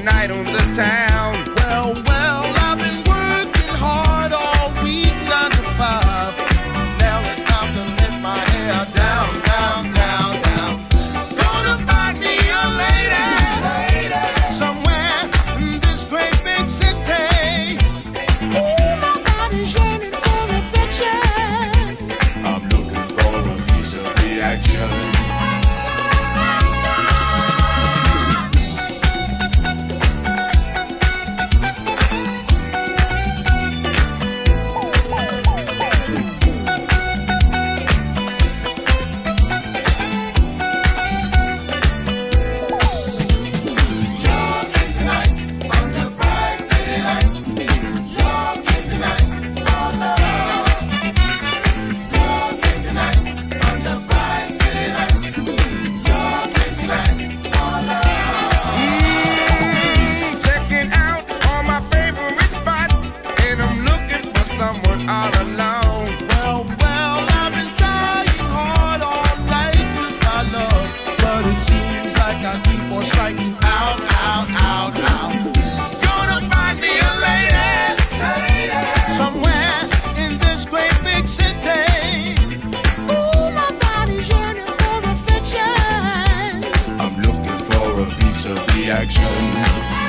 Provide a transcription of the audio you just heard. night on the town. Well, I've been working hard all week, 9 to 5. Now it's time to let my hair down. Gonna find me a lady somewhere in this great big city. Ooh, my body's yearning for affection. I'm looking for a piece of reaction. Action.